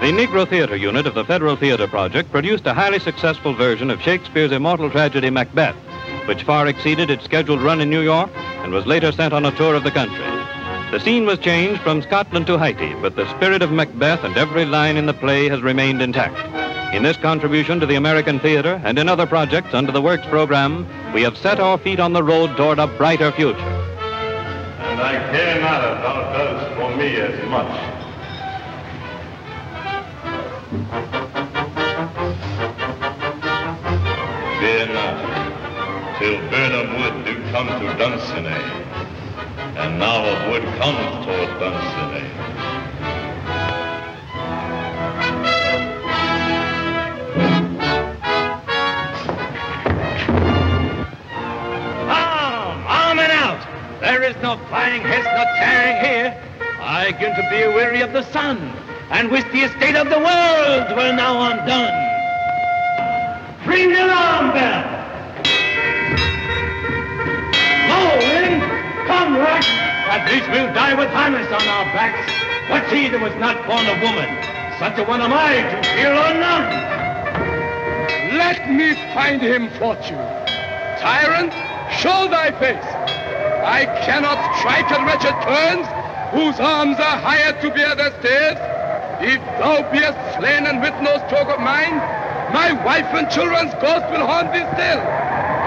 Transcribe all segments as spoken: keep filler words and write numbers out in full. The Negro Theatre Unit of the Federal Theatre Project produced a highly successful version of Shakespeare's immortal tragedy Macbeth, which far exceeded its scheduled run in New York and was later sent on a tour of the country. The scene was changed from Scotland to Haiti, but the spirit of Macbeth and every line in the play has remained intact. In this contribution to the American theatre and in other projects under the Works program, we have set our feet on the road toward a brighter future. And I care not if thou dost for me as much. Fear not, till bird of wood do come to Dunsinane, and now of wood comes toward Dunsinane. Arm, arm and out! There is no flying hist, no tearing here. I begin to be weary of the sun, and with the estate of the world we're now undone. Ring the alarm bell! Morning! Come, Rack! At least we'll die with harness on our backs. What's he that was not born a woman? Such a one am I, to fear or none. Let me find him, Fortune. Tyrant, show thy face. I cannot strike at wretched turns, whose arms are hired to bear their staves. If thou beest slain and with no stroke of mine, my wife and children's ghost will haunt thee still.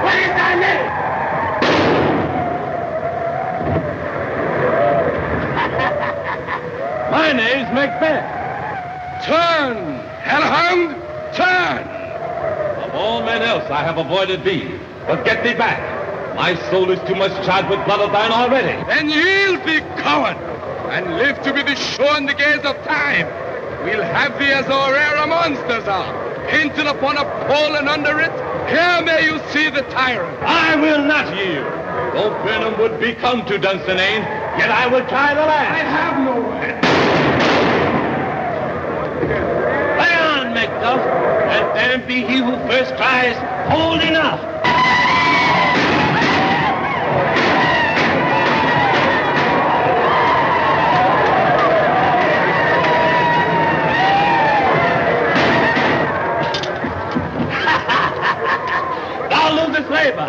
What is thy name? My name's Macbeth. Turn, hellhound, turn! Of all men else I have avoided thee, but get thee back. My soul is too much charged with blood of thine already. Then yield thee, coward, and live to be the shore in the gaze of time. We'll have thee as our rarer monsters are, painted upon a pole, and under it, here may you see the tyrant. I will not yield. Though Burnham would be come to Dunsinane, yet I will try the last. I have no way. Lay on, Macduff, and damned be he who first cries, hold enough. For I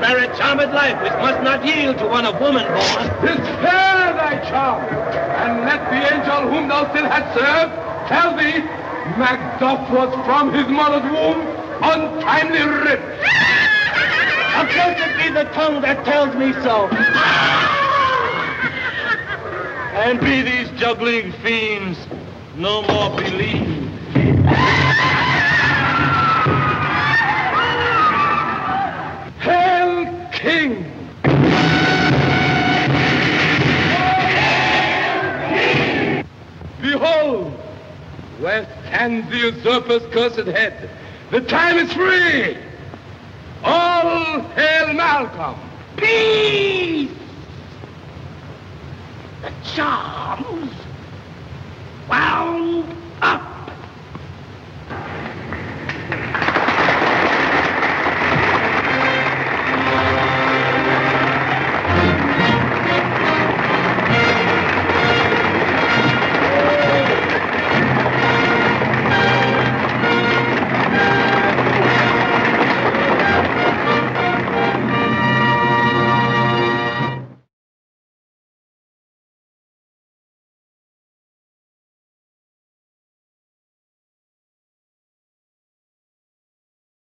bear a charmed life which must not yield to one of woman born. Despair thy charm, and let the angel whom thou still hast served tell thee Macduff was from his mother's womb untimely ripped. Accursed be the tongue that tells me so. And be these juggling fiends no more believed. King! Behold, where stands the usurper's cursed head? The time is free! All hail Malcolm! Peace! The charms!